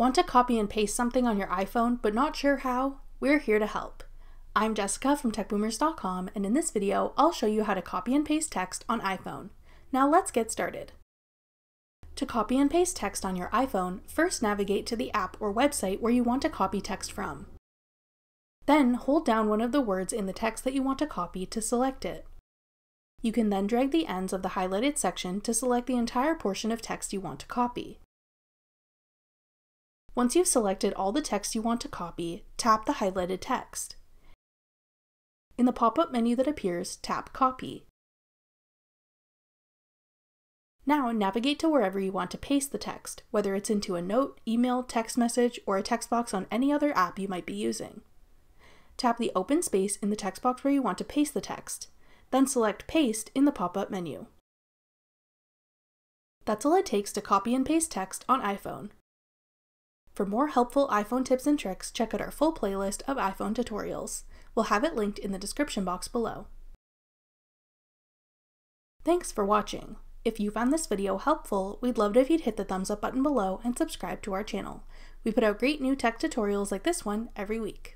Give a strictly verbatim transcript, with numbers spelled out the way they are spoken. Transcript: Want to copy and paste something on your iPhone but not sure how? We're here to help. I'm Jessica from tech boomers dot com, and in this video I'll show you how to copy and paste text on iPhone. Now let's get started. To copy and paste text on your iPhone, first navigate to the app or website where you want to copy text from. Then hold down one of the words in the text that you want to copy to select it. You can then drag the ends of the highlighted section to select the entire portion of text you want to copy. Once you've selected all the text you want to copy, tap the highlighted text. In the pop-up menu that appears, tap Copy. Now navigate to wherever you want to paste the text, whether it's into a note, email, text message, or a text box on any other app you might be using. Tap the open space in the text box where you want to paste the text, then select Paste in the pop-up menu. That's all it takes to copy and paste text on iPhone. For more helpful iPhone tips and tricks, check out our full playlist of iPhone tutorials. We'll have it linked in the description box below. Thanks for watching. If you found this video helpful, we'd love it if you'd hit the thumbs up button below and subscribe to our channel. We put out great new tech tutorials like this one every week.